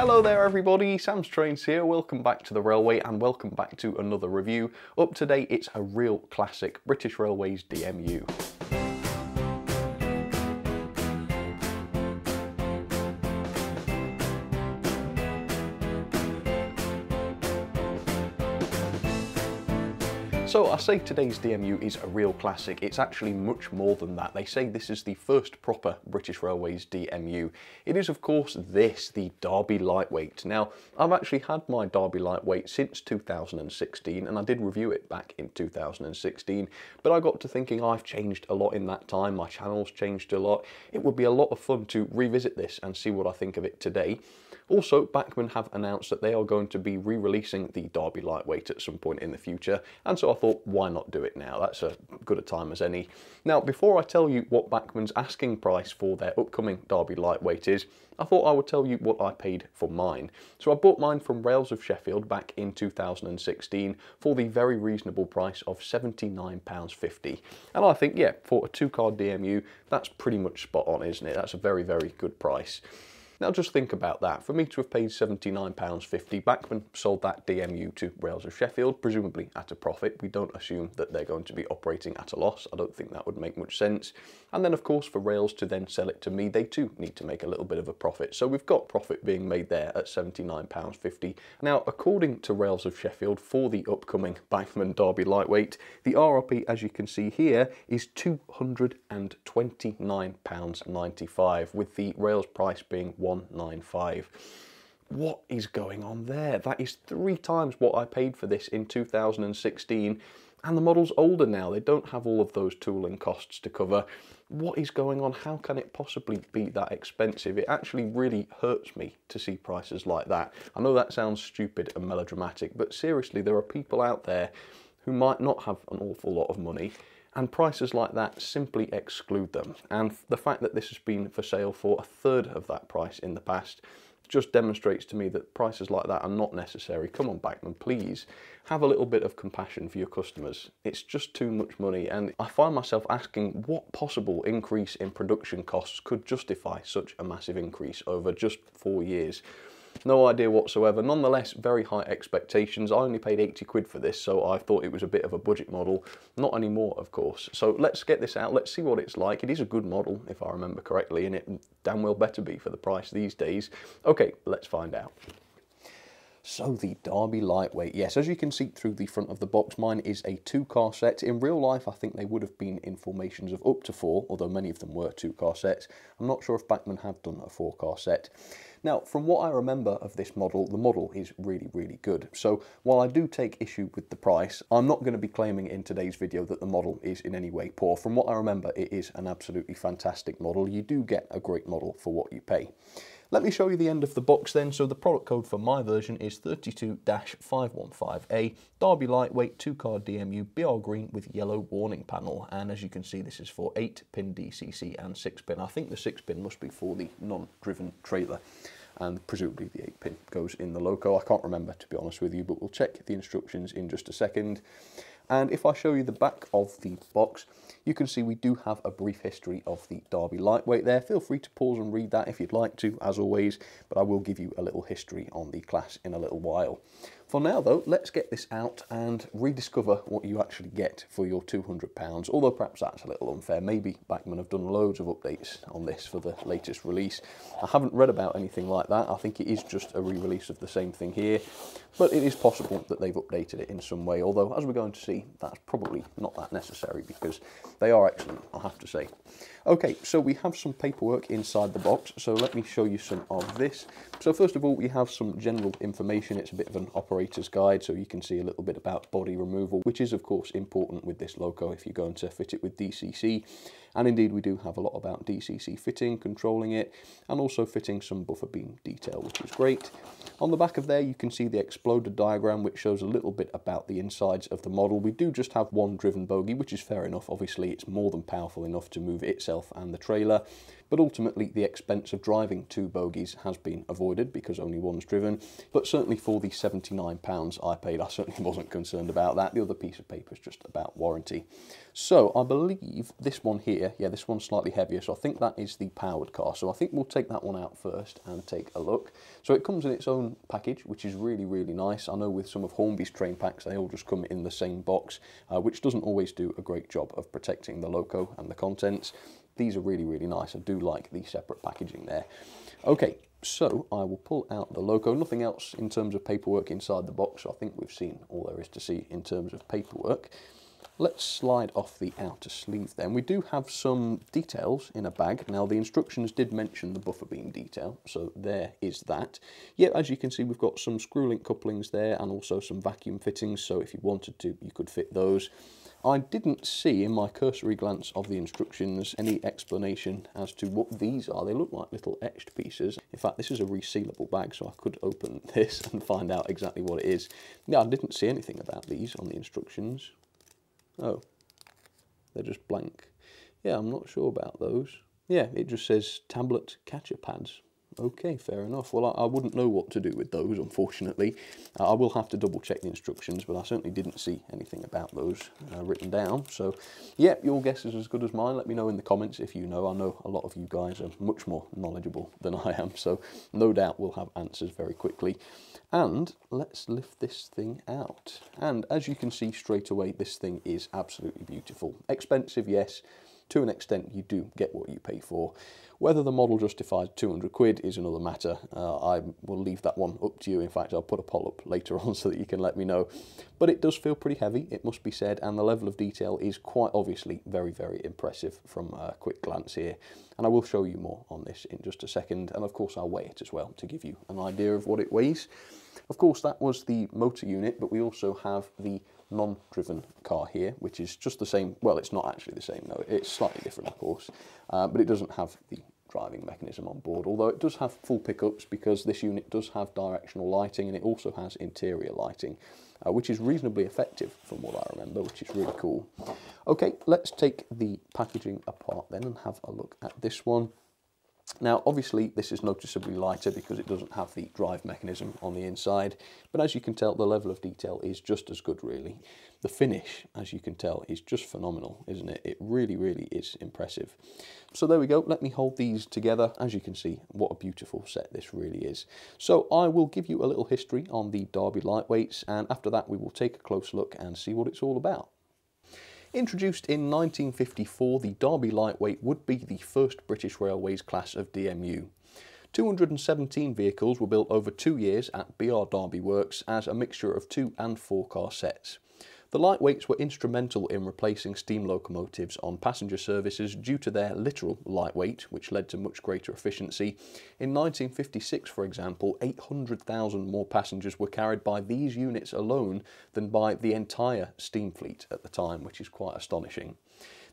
Hello there everybody, Sam's Trains here, welcome back to the railway and welcome back to another review. Up to date it's a real classic, British Railways DMU. So I say today's DMU is a real classic, it's actually much more than that. They say this is the first proper British Railways DMU. It is of course this, the Derby Lightweight. Now I've actually had my Derby Lightweight since 2016 and I did review it back in 2016, but I got to thinking I've changed a lot in that time, my channel's changed a lot. It would be a lot of fun to revisit this and see what I think of it today. Also, Bachmann have announced that they are going to be re-releasing the Derby Lightweight at some point in the future, and so I thought, why not do it now? That's as good a time as any. Now, before I tell you what Bachmann's asking price for their upcoming Derby Lightweight is, I thought I would tell you what I paid for mine. So I bought mine from Rails of Sheffield back in 2016 for the very reasonable price of £79.50. And I think, yeah, for a two-car DMU, that's pretty much spot on, isn't it? That's a very, very good price. Now just think about that, for me to have paid £79.50, Bachmann sold that DMU to Rails of Sheffield, presumably at a profit. We don't assume that they're going to be operating at a loss, I don't think that would make much sense. And then of course for Rails to then sell it to me, they too need to make a little bit of a profit. So we've got profit being made there at £79.50. Now according to Rails of Sheffield, for the upcoming Bachmann Derby Lightweight, the RRP as you can see here is £229.95, with the Rails price being £195. What is going on there? That is 3 times what I paid for this in 2016, and the model's older now. They don't have all of those tooling costs to cover. What is going on? How can it possibly be that expensive? It actually really hurts me to see prices like that. I know that sounds stupid and melodramatic, but seriously, there are people out there who might not have an awful lot of money, and prices like that simply exclude them. And the fact that this has been for sale for a third of that price in the past just demonstrates to me that prices like that are not necessary. Come on, Bachmann, please have a little bit of compassion for your customers. It's just too much money, and I find myself asking what possible increase in production costs could justify such a massive increase over just 4 years. No idea whatsoever. Nonetheless, very high expectations. I only paid 80 quid for this, so I thought it was a bit of a budget model. Not anymore, of course. So let's get this out. Let's see what it's like. It is a good model, if I remember correctly, and it damn well better be for the price these days. Okay, let's find out. So the Derby Lightweight, yes, as you can see through the front of the box, mine is a 2-car set. In real life, I think they would have been in formations of up to 4, although many of them were 2-car sets. I'm not sure if Bachmann have done a 4-car set. Now, from what I remember of this model, the model is really, really good. So while I do take issue with the price, I'm not going to be claiming in today's video that the model is in any way poor. From what I remember, it is an absolutely fantastic model. You do get a great model for what you pay. Let me show you the end of the box then. So the product code for my version is 32-515A, Derby Lightweight, 2-car DMU, BR Green with yellow warning panel. And as you can see, this is for 8-pin DCC and 6-pin. I think the 6-pin must be for the non-driven trailer, and presumably the 8-pin goes in the loco. I can't remember, to be honest with you, but we'll check the instructions in just a second. And if I show you the back of the box, you can see we do have a brief history of the Derby Lightweight there. Feel free to pause and read that if you'd like to, as always, but I will give you a little history on the class in a little while. For now though, let's get this out and rediscover what you actually get for your £200, although perhaps that's a little unfair. Maybe Bachmann have done loads of updates on this for the latest release. I haven't read about anything like that. I think it is just a re-release of the same thing here, but it is possible that they've updated it in some way, although as we're going to see, that's probably not that necessary because they are excellent, I have to say. Okay, so we have some paperwork inside the box, so let me show you some of this. So first of all, we have some general information. It's a bit of an operator's guide, so you can see a little bit about body removal, which is of course important with this loco if you're going to fit it with DCC. And indeed, we do have a lot about DCC fitting, controlling it, and also fitting some buffer beam detail, which is great. On the back of there, you can see the exploder diagram, which shows a little bit about the insides of the model. We do just have one driven bogie, which is fair enough. Obviously, it's more than powerful enough to move itself and the trailer, but ultimately the expense of driving two bogies has been avoided because only one's driven. But certainly for the £79 I paid, I certainly wasn't concerned about that. The other piece of paper is just about warranty. So I believe this one here, yeah, this one's slightly heavier, so I think that is the powered car. So I think we'll take that one out first and take a look. So it comes in its own package, which is really, really nice. I know with some of Hornby's train packs, they all just come in the same box, which doesn't always do a great job of protecting the loco and the contents. These are really, really nice. I do like the separate packaging there. Okay, so I will pull out the loco. Nothing else in terms of paperwork inside the box. So I think we've seen all there is to see in terms of paperwork. Let's slide off the outer sleeve then. We do have some details in a bag. Now the instructions did mention the buffer beam detail, so there is that. Yet, as you can see, we've got some screw link couplings there and also some vacuum fittings, so if you wanted to, you could fit those. I didn't see in my cursory glance of the instructions any explanation as to what these are. They look like little etched pieces. In fact, this is a resealable bag, so I could open this and find out exactly what it is. Yeah, I didn't see anything about these on the instructions. Oh, they're just blank. Yeah, I'm not sure about those. Yeah, it just says tablet catcher pads. Okay, fair enough. Well, I wouldn't know what to do with those, unfortunately. I will have to double check the instructions, but I certainly didn't see anything about those written down. So, yeah, your guess is as good as mine. Let me know in the comments if you know. I know a lot of you guys are much more knowledgeable than I am, so no doubt we'll have answers very quickly. And let's lift this thing out. And as you can see straight away, this thing is absolutely beautiful. Expensive, yes. To an extent, you do get what you pay for. Whether the model justifies £200 is another matter. I will leave that one up to you. In fact, I'll put a poll up later on so that you can let me know. But it does feel pretty heavy, it must be said, and the level of detail is quite obviously very, very impressive from a quick glance here. And I will show you more on this in just a second. And of course, I'll weigh it as well to give you an idea of what it weighs. Of course, that was the motor unit, but we also have the non-driven car here, which is just the same. Well, it's not actually the same, no, it's slightly different, of course, but it doesn't have the driving mechanism on board, although it does have full pickups because this unit does have directional lighting, and it also has interior lighting, which is reasonably effective from what I remember, which is really cool. Okay, let's take the packaging apart then and have a look at this one. Now, obviously, this is noticeably lighter because it doesn't have the drive mechanism on the inside, but as you can tell, the level of detail is just as good, really. The finish, as you can tell, is just phenomenal, isn't it? It really, really is impressive. So there we go. Let me hold these together. As you can see, what a beautiful set this really is. So I will give you a little history on the Derby Lightweights, and after that, we will take a close look and see what it's all about. Introduced in 1954, the Derby Lightweight would be the first British Railways class of DMU. 217 vehicles were built over 2 years at BR Derby Works as a mixture of 2- and 4-car sets. The lightweights were instrumental in replacing steam locomotives on passenger services due to their literal lightweight, which led to much greater efficiency. In 1956, for example, 800,000 more passengers were carried by these units alone than by the entire steam fleet at the time, which is quite astonishing.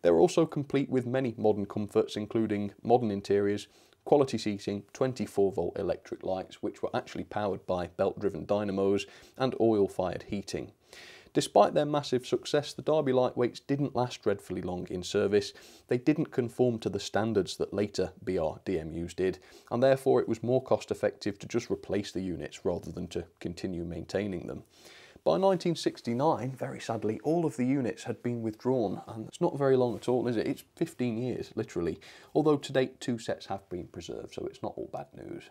They were also complete with many modern comforts, including modern interiors, quality seating, 24-volt electric lights, which were actually powered by belt-driven dynamos, and oil-fired heating. Despite their massive success, the Derby Lightweights didn't last dreadfully long in service. They didn't conform to the standards that later BR DMUs did, and therefore it was more cost-effective to just replace the units rather than to continue maintaining them. By 1969, very sadly, all of the units had been withdrawn, and it's not very long at all, is it? It's 15 years, literally, although to date 2 sets have been preserved, so it's not all bad news.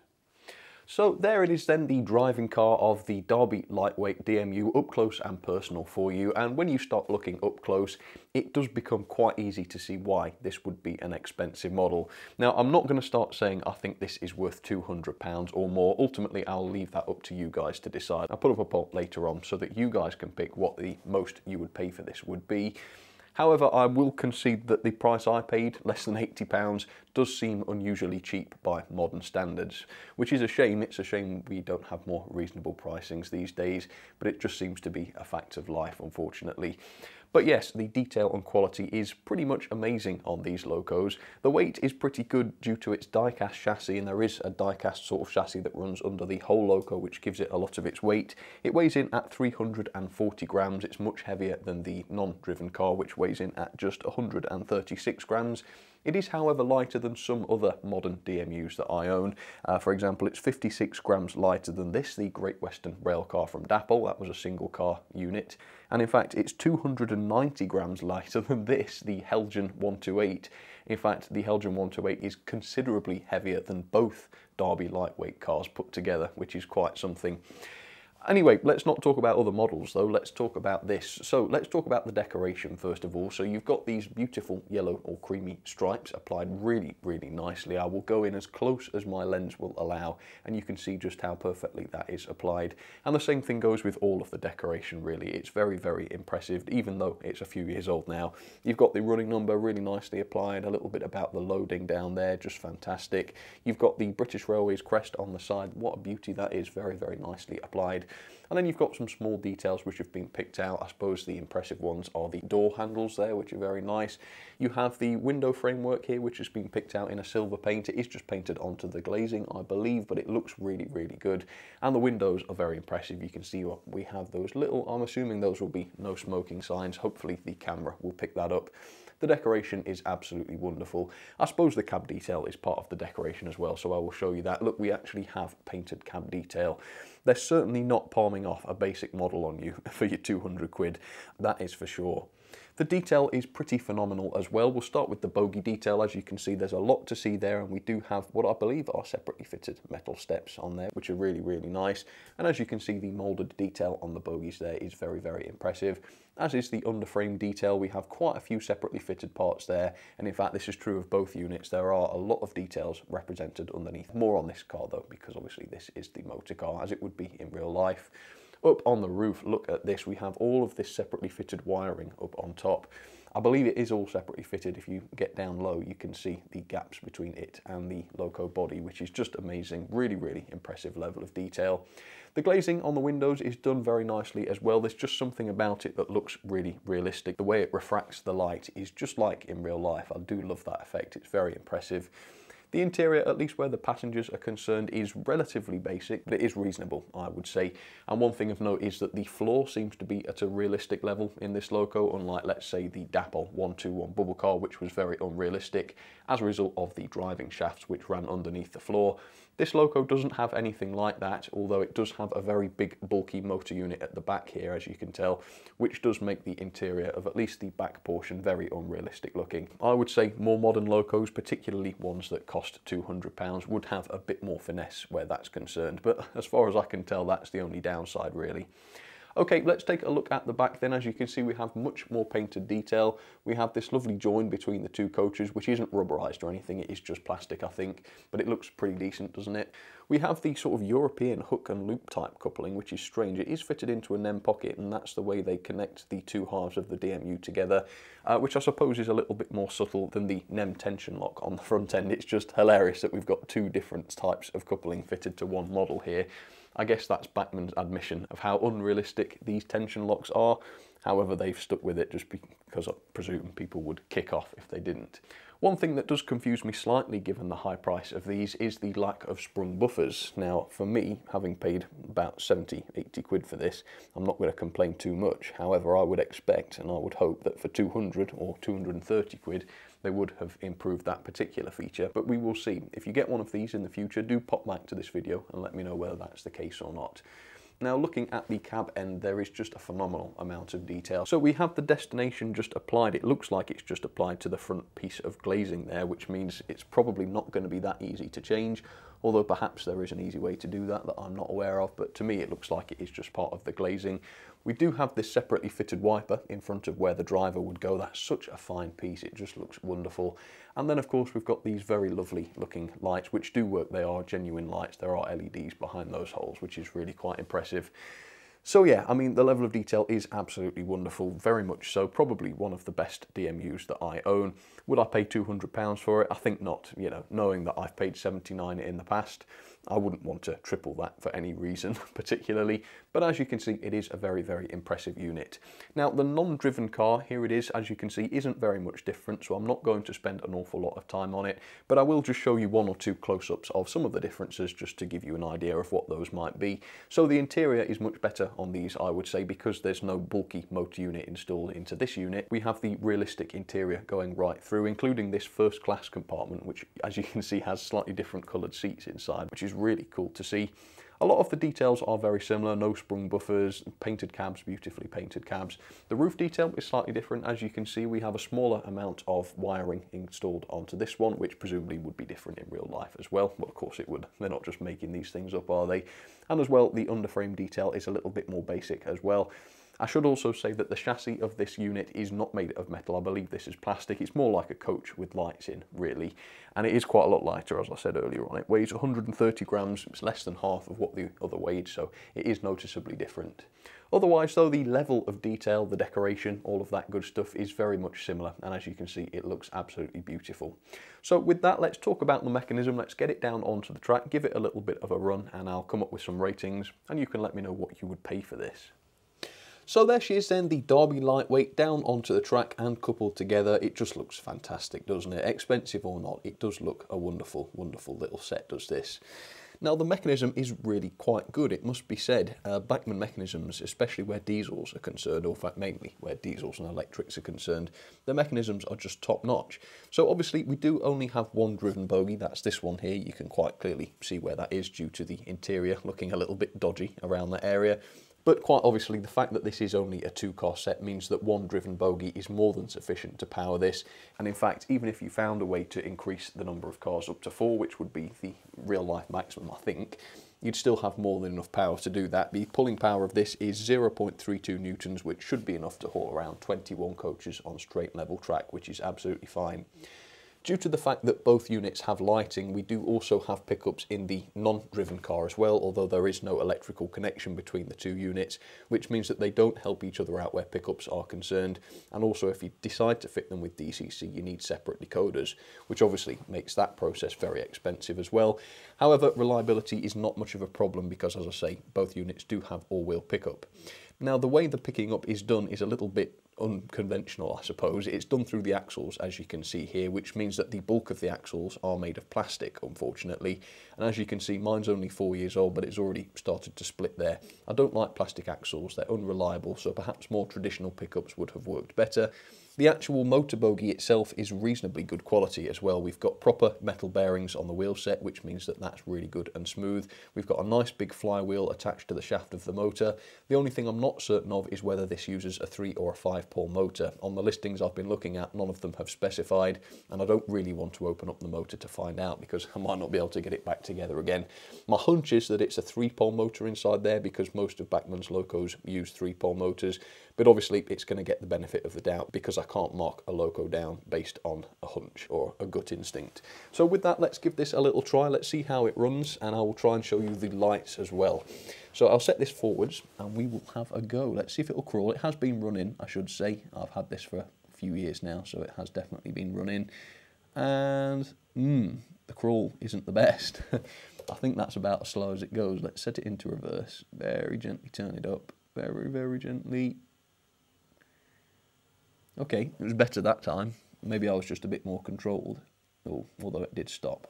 So there it is then, the driving car of the Derby Lightweight DMU, up close and personal for you. And when you start looking up close, it does become quite easy to see why this would be an expensive model. Now, I'm not going to start saying I think this is worth £200 or more. Ultimately, I'll leave that up to you guys to decide. I'll put up a poll later on so that you guys can pick what the most you would pay for this would be. However, I will concede that the price I paid, less than £80, does seem unusually cheap by modern standards, which is a shame. It's a shame we don't have more reasonable pricings these days, but it just seems to be a fact of life, unfortunately. But yes, the detail and quality is pretty much amazing on these locos. The weight is pretty good due to its die-cast chassis, and there is a die-cast sort of chassis that runs under the whole loco, which gives it a lot of its weight. It weighs in at 340 grams. It's much heavier than the non-driven car, which weighs in at just 136 grams. It is, however, lighter than some other modern DMUs that I own. For example, it's 56 grams lighter than this, the Great Western Railcar from Dapol. That was a single car unit. And in fact, it's 290 grams lighter than this, the Helgen 128. In fact, the Helgen 128 is considerably heavier than both Derby Lightweight cars put together, which is quite something. Anyway, let's not talk about other models though, let's talk about this. So let's talk about the decoration first of all. So you've got these beautiful yellow or creamy stripes applied really, really nicely. I will go in as close as my lens will allow, and you can see just how perfectly that is applied. And the same thing goes with all of the decoration really. It's very, very impressive, even though it's a few years old now. You've got the running number really nicely applied, a little bit about the loading down there, just fantastic. You've got the British Railways crest on the side. What a beauty that is, very, very nicely applied. And then you've got some small details which have been picked out. I suppose the impressive ones are the door handles there, which are very nice. You have the window framework here, which has been picked out in a silver paint. It is just painted onto the glazing, I believe, but it looks really, really good. And the windows are very impressive. You can see what we have those little, I'm assuming those will be no smoking signs. Hopefully the camera will pick that up. The decoration is absolutely wonderful. I suppose the cab detail is part of the decoration as well, so I will show you that. Look, we actually have painted cab detail. They're certainly not palming off a basic model on you for your 200 quid, that is for sure. The detail is pretty phenomenal as well. We'll start with the bogie detail. As you can see, there's a lot to see there, and we do have what I believe are separately fitted metal steps on there, which are really, really nice. And as you can see, the moulded detail on the bogies there is very, very impressive, as is the underframe detail. We have quite a few separately fitted parts there, and in fact, this is true of both units. There are a lot of details represented underneath. More on this car though, because obviously this is the motor car, as it would be in real life. Up on the roof, look at this, we have all of this separately fitted wiring up on top. I believe it is all separately fitted. If you get down low, you can see the gaps between it and the loco body, which is just amazing. Really, really impressive level of detail. The glazing on the windows is done very nicely as well. There's just something about it that looks really realistic. The way it refracts the light is just like in real life. I do love that effect. It's very impressive. The interior, at least where the passengers are concerned, is relatively basic, but it is reasonable, I would say. And one thing of note is that the floor seems to be at a realistic level in this loco, unlike, let's say, the Dapol 121 bubble car, which was very unrealistic as a result of the driving shafts which ran underneath the floor. This loco doesn't have anything like that, although it does have a very big bulky motor unit at the back here, as you can tell, which does make the interior of at least the back portion very unrealistic looking. I would say more modern locos, particularly ones that cost £200, would have a bit more finesse where that's concerned, but as far as I can tell, that's the only downside really. Okay, let's take a look at the back then. As you can see, we have much more painted detail. We have this lovely join between the two coaches, which isn't rubberized or anything, it is just plastic, I think, but it looks pretty decent, doesn't it? We have the sort of European hook and loop type coupling, which is strange. It is fitted into a NEM pocket, and that's the way they connect the two halves of the DMU together, which I suppose is a little bit more subtle than the NEM tension lock on the front end. It's just hilarious that we've got two different types of coupling fitted to one model here. I guess that's Bachmann's admission of how unrealistic these tension locks are. However, they've stuck with it just because I presume people would kick off if they didn't. One thing that does confuse me slightly, given the high price of these, is the lack of sprung buffers. Now, for me, having paid about 70, 80 quid for this, I'm not going to complain too much. However, I would expect and I would hope that for 200 or 230 quid, they would have improved that particular feature, but we will see. If you get one of these in the future, do pop back to this video and let me know whether that's the case or not. Now, looking at the cab end, there is just a phenomenal amount of detail. So we have the destination just applied. It looks like it's just applied to the front piece of glazing there, which means it's probably not going to be that easy to change, although perhaps there is an easy way to do that that I'm not aware of, but to me it looks like it is just part of the glazing. We do have this separately fitted wiper in front of where the driver would go. That's such a fine piece, it just looks wonderful. And then of course we've got these very lovely looking lights, which do work. They are genuine lights, there are LEDs behind those holes, which is really quite impressive. So yeah, I mean, the level of detail is absolutely wonderful, very much so, probably one of the best DMUs that I own. Would I pay £200 for it? I think not, you know, knowing that I've paid £79 in the past. I wouldn't want to triple that for any reason particularly, but as you can see, it is a very, very impressive unit. Now, the non-driven car, here it is, as you can see, isn't very much different, so I'm not going to spend an awful lot of time on it, but I will just show you one or two close-ups of some of the differences just to give you an idea of what those might be. So the interior is much better on these, I would say, because there's no bulky motor unit installed into this unit. We have the realistic interior going right through, including this first-class compartment, which, as you can see, has slightly different coloured seats inside, which is really cool to see. A lot of the details are very similar, no sprung buffers, painted cabs, beautifully painted cabs. The roof detail is slightly different. As you can see, we have a smaller amount of wiring installed onto this one, which presumably would be different in real life as well. Well, of course it would. They're not just making these things up, are they? And as well, the underframe detail is a little bit more basic as well. I should also say that the chassis of this unit is not made of metal. I believe this is plastic. It's more like a coach with lights in, really. And it is quite a lot lighter, as I said earlier on. It weighs 130 grams. It's less than half of what the other weighed, so it is noticeably different. Otherwise, though, the level of detail, the decoration, all of that good stuff is very much similar. And as you can see, it looks absolutely beautiful. So with that, let's talk about the mechanism. Let's get it down onto the track, give it a little bit of a run, and I'll come up with some ratings, and you can let me know what you would pay for this. So there she is then, the Derby Lightweight, down onto the track and coupled together. It just looks fantastic, doesn't it? Expensive or not, it does look a wonderful, wonderful little set, does this. Now, the mechanism is really quite good, it must be said. Bachmann mechanisms, especially where diesels are concerned, or in fact mainly where diesels and electrics are concerned, the mechanisms are just top-notch. So obviously we do only have one driven bogie, that's this one here. You can quite clearly see where that is due to the interior looking a little bit dodgy around that area. But quite obviously, the fact that this is only a two-car set means that one driven bogie is more than sufficient to power this. And in fact, even if you found a way to increase the number of cars up to 4, which would be the real-life maximum, I think, you'd still have more than enough power to do that. The pulling power of this is 0.32 newtons, which should be enough to haul around 21 coaches on straight level track, which is absolutely fine. Due to the fact that both units have lighting, we do also have pickups in the non-driven car as well, although there is no electrical connection between the two units, which means that they don't help each other out where pickups are concerned. And also, if you decide to fit them with DCC, you need separate decoders, which obviously makes that process very expensive as well. However, reliability is not much of a problem because, as I say, both units do have all-wheel pickup. Now, the way the picking up is done is a little bit unconventional, I suppose. It's done through the axles, as you can see here, which means that the bulk of the axles are made of plastic, unfortunately. And as you can see, mine's only 4 years old, but it's already started to split there. I don't like plastic axles, they're unreliable, so perhaps more traditional pickups would have worked better. The actual motor bogie itself is reasonably good quality as well. We've got proper metal bearings on the wheel set, which means that that's really good and smooth. We've got a nice big flywheel attached to the shaft of the motor. The only thing I'm not certain of is whether this uses a 3 or a 5-pole motor. On the listings I've been looking at, none of them have specified, and I don't really want to open up the motor to find out because I might not be able to get it back together again. My hunch is that it's a 3-pole motor inside there because most of Bachmann's locos use 3-pole motors, but obviously it's going to get the benefit of the doubt because I can't mark a loco down based on a hunch or a gut instinct. So with that, let's give this a little try. Let's see how it runs, and I will try and show you the lights as well. So I'll set this forwards and we will have a go. Let's see if it'll crawl. It has been running, I should say. I've had this for a few years now, so it has definitely been running. And the crawl isn't the best. I think that's about as slow as it goes. Let's set it into reverse. Very gently turn it up. Very, very gently. Okay, it was better that time. Maybe I was just a bit more controlled, although it did stop.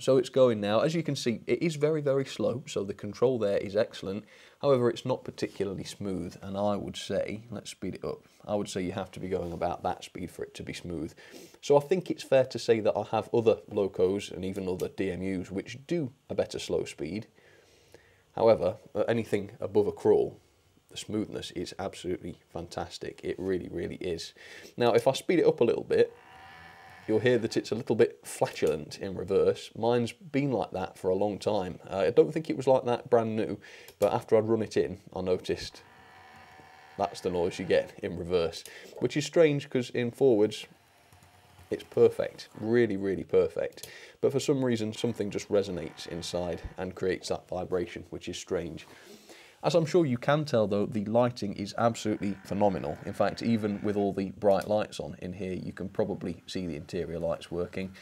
So it's going now. As you can see, it is very, very slow, so the control there is excellent. However, it's not particularly smooth, and I would say, let's speed it up. I would say you have to be going about that speed for it to be smooth. So I think it's fair to say that I have other locos and even other DMUs which do a better slow speed. However, anything above a crawl, the smoothness is absolutely fantastic. It really, really is. Now, if I speed it up a little bit, you'll hear that it's a little bit flatulent in reverse. Mine's been like that for a long time. I don't think it was like that brand new, but after I'd run it in, I noticed that's the noise you get in reverse, which is strange because in forwards, it's perfect, really, really perfect. But for some reason, something just resonates inside and creates that vibration, which is strange. As I'm sure you can tell though, the lighting is absolutely phenomenal. In fact, even with all the bright lights on in here, you can probably see the interior lights working.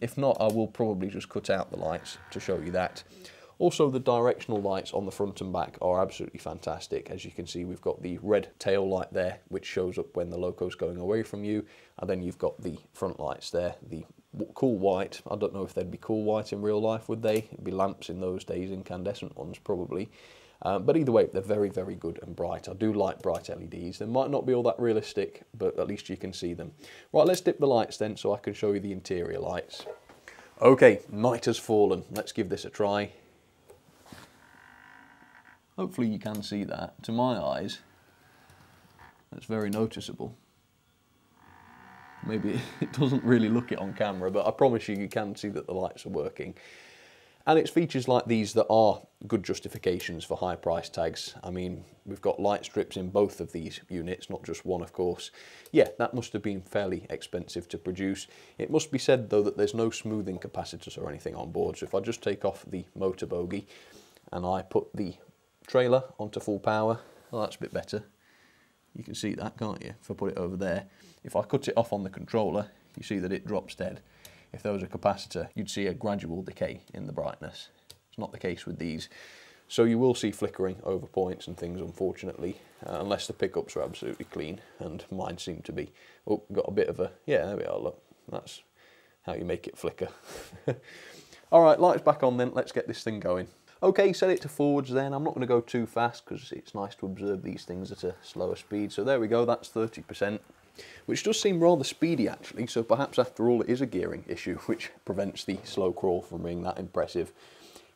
If not, I will probably just cut out the lights to show you that. Also, the directional lights on the front and back are absolutely fantastic. As you can see, we've got the red tail light there, which shows up when the loco's going away from you. And then you've got the front lights there, the cool white. I don't know if they'd be cool white in real life, would they? It'd be lamps in those days, incandescent ones probably. But either way, they're very, very good and bright. I do like bright LEDs. They might not be all that realistic, but at least you can see them. Right, let's dip the lights then so I can show you the interior lights. Okay, night has fallen. Let's give this a try. Hopefully you can see that. To my eyes, that's very noticeable. Maybe it doesn't really look it on camera, but I promise you, you can see that the lights are working. And it's features like these that are good justifications for high price tags. I mean, we've got light strips in both of these units, not just one, of course. Yeah, that must have been fairly expensive to produce. It must be said, though, that there's no smoothing capacitors or anything on board. So if I just take off the motor bogie and I put the trailer onto full power, well, that's a bit better. You can see that, can't you, if I put it over there. If I cut it off on the controller, you see that it drops dead. If there was a capacitor, you'd see a gradual decay in the brightness. It's not the case with these. So you will see flickering over points and things, unfortunately, unless the pickups are absolutely clean, and mine seem to be. Oh, got a bit of a, yeah, there we are, look. That's how you make it flicker. All right, lights back on then, let's get this thing going. Okay, set it to forwards then. I'm not gonna go too fast because it's nice to observe these things at a slower speed. So there we go, that's 30%, which does seem rather speedy actually. So perhaps after all, it is a gearing issue, which prevents the slow crawl from being that impressive.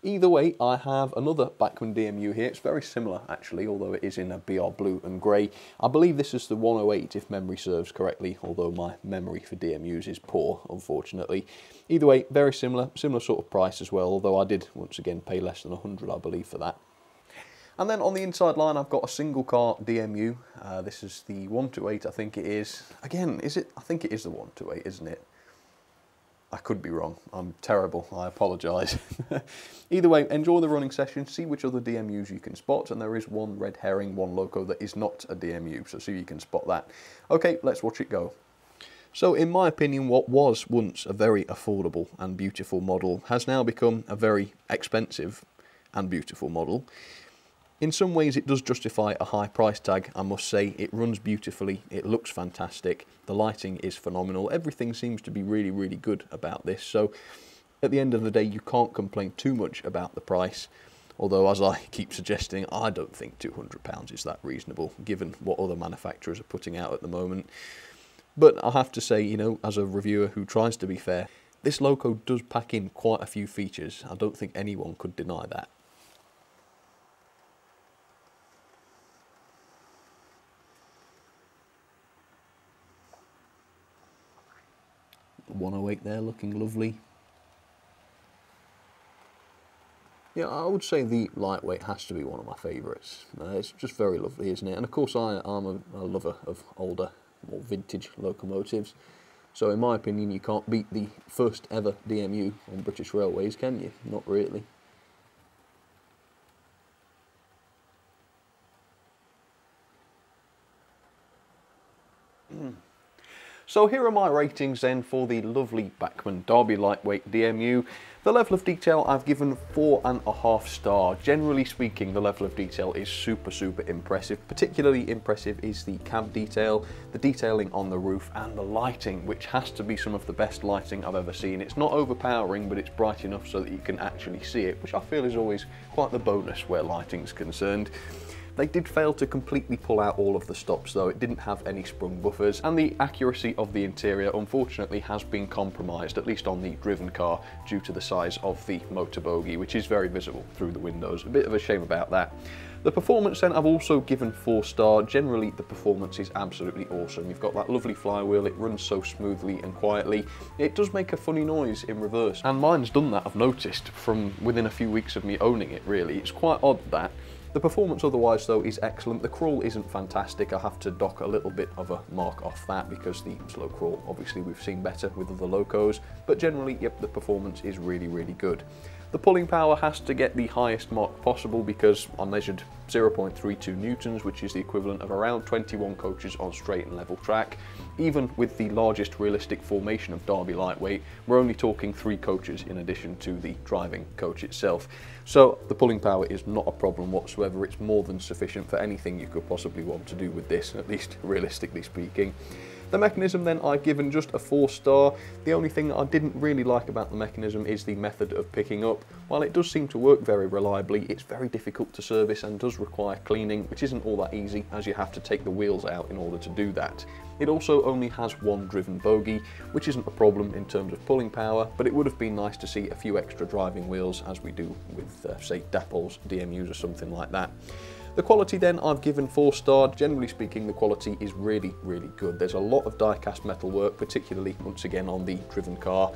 Either way, I have another Bachmann DMU here. It's very similar actually, although it is in a BR blue and grey. I believe this is the 108 if memory serves correctly, although my memory for DMUs is poor, unfortunately. Either way, very similar sort of price as well, although I did once again pay less than 100, I believe, for that. And then on the inside line, I've got a single car DMU. This is the 128, I think it is. Again, is it? I think it is the 128, isn't it? I could be wrong. I'm terrible. I apologise. Either way, enjoy the running session. See which other DMUs you can spot. And there is one red herring, one loco that is not a DMU. So see if you can spot that. Okay, let's watch it go. So in my opinion, what was once a very affordable and beautiful model has now become a very expensive and beautiful model. In some ways, it does justify a high price tag, I must say. It runs beautifully, it looks fantastic, the lighting is phenomenal, everything seems to be really, really good about this. So, at the end of the day, you can't complain too much about the price, although, as I keep suggesting, I don't think £200 is that reasonable, given what other manufacturers are putting out at the moment. But I have to say, you know, as a reviewer who tries to be fair, this loco does pack in quite a few features. I don't think anyone could deny that. The 108 there looking lovely. Yeah, I would say the lightweight has to be one of my favourites. It's just very lovely, isn't it? And of course I'm a lover of older, more vintage locomotives. So in my opinion, you can't beat the first ever DMU on British Railways, can you? Not really. So here are my ratings then for the lovely Bachmann Derby Lightweight DMU. The level of detail I've given 4.5 stars. Generally speaking, the level of detail is super, super impressive. Particularly impressive is the cab detail, the detailing on the roof and the lighting, which has to be some of the best lighting I've ever seen. It's not overpowering, but it's bright enough so that you can actually see it, which I feel is always quite the bonus where lighting's concerned. They did fail to completely pull out all of the stops though, it didn't have any sprung buffers, and the accuracy of the interior unfortunately has been compromised, at least on the driven car, due to the size of the motor bogie, which is very visible through the windows. A bit of a shame about that. The performance then I've also given 4 stars. Generally the performance is absolutely awesome. You've got that lovely flywheel, it runs so smoothly and quietly. It does make a funny noise in reverse, and mine's done that, I've noticed, from within a few weeks of me owning it really. It's quite odd that. The performance otherwise though is excellent. The crawl isn't fantastic, I have to dock a little bit of a mark off that because the slow crawl obviously we've seen better with other locos, but generally, yep, the performance is really, really good. The pulling power has to get the highest mark possible, because I measured 0.32 newtons, which is the equivalent of around 21 coaches on straight and level track. Even with the largest realistic formation of Derby Lightweight, we're only talking 3 coaches in addition to the driving coach itself. So the pulling power is not a problem whatsoever. It's more than sufficient for anything you could possibly want to do with this, at least realistically speaking. The mechanism then I've given just a 4-star. The only thing that I didn't really like about the mechanism is the method of picking up. While it does seem to work very reliably, it's very difficult to service and does require cleaning, which isn't all that easy as you have to take the wheels out in order to do that. It also only has one driven bogie, which isn't a problem in terms of pulling power, but it would have been nice to see a few extra driving wheels as we do with say Dapols, DMUs or something like that. The quality then I've given 4-star. Generally speaking, the quality is really good. There's a lot of die-cast metalwork, particularly once again on the driven car.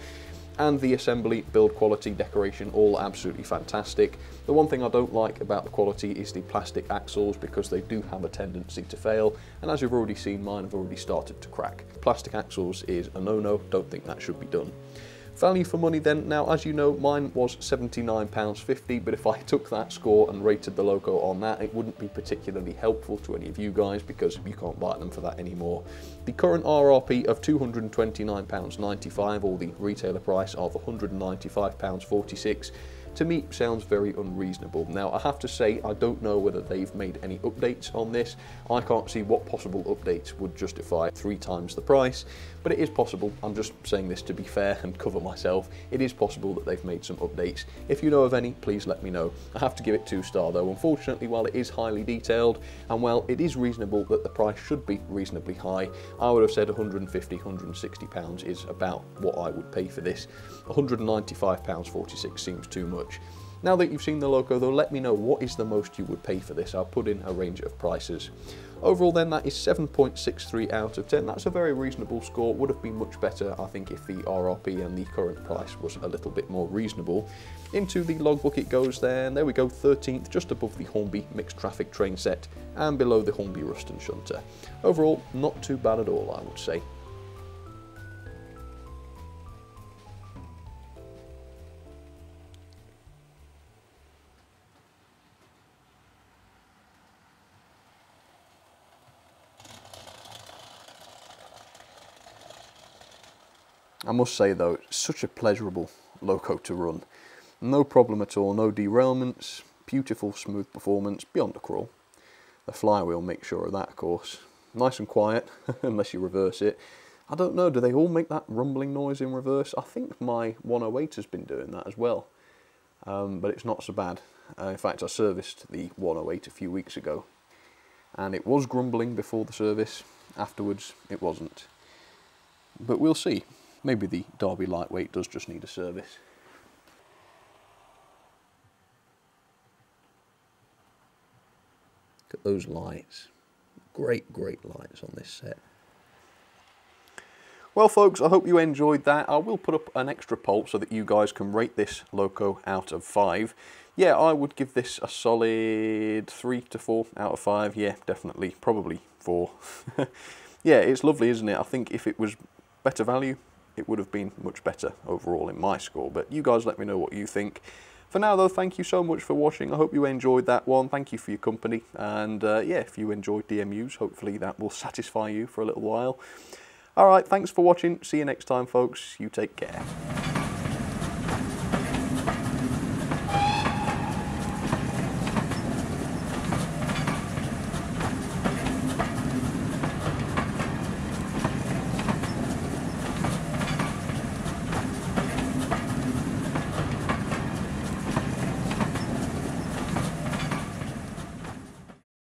And the assembly, build quality, decoration, all absolutely fantastic. The one thing I don't like about the quality is the plastic axles, because they do have a tendency to fail. And as you've already seen, mine have already started to crack. Plastic axles is a no-no, don't think that should be done. Value for money then, now as you know, mine was £79.50, but if I took that score and rated the loco on that, it wouldn't be particularly helpful to any of you guys, because you can't buy them for that anymore. The current RRP of £229.95, or the retailer price of £195.46, to me sounds very unreasonable. Now I have to say, I don't know whether they've made any updates on this. I can't see what possible updates would justify 3 times the price, but it is possible. I'm just saying this to be fair and cover myself. It is possible that they've made some updates. If you know of any, please let me know. I have to give it 2-star though. Unfortunately, while it is highly detailed, and while it is reasonable that the price should be reasonably high, I would have said £150, £160 is about what I would pay for this. £195.46 seems too much. Now that you've seen the loco though, let me know what is the most you would pay for this. I'll put in a range of prices. Overall then, that is 7.63 out of 10. That's a very reasonable score. Would have been much better, I think, if the RRP and the current price was a little bit more reasonable. Into the logbook it goes then. There we go, 13th, just above the Hornby mixed traffic train set and below the Hornby Ruston shunter. Overall, not too bad at all, I would say. I must say though, it's such a pleasurable loco to run. No problem at all, no derailments, beautiful smooth performance, beyond a crawl. The flywheel makes sure of that, of course. Nice and quiet, unless you reverse it. I don't know, do they all make that rumbling noise in reverse? I think my 108 has been doing that as well, but it's not so bad. In fact, I serviced the 108 a few weeks ago, and it was grumbling before the service. Afterwards, it wasn't. But we'll see. Maybe the Derby Lightweight does just need a service. Look at those lights. Great lights on this set. Well folks, I hope you enjoyed that. I will put up an extra poll so that you guys can rate this loco out of 5. Yeah, I would give this a solid 3 to 4 out of 5. Yeah, definitely. Probably 4. Yeah, it's lovely, isn't it? I think if it was better value, it would have been much better overall in my score, but you guys let me know what you think. For now though, thank you so much for watching. I hope you enjoyed that one. Thank you for your company, and yeah, if you enjoyed DMUs, hopefully that will satisfy you for a little while. Alright, thanks for watching. See you next time folks. You take care.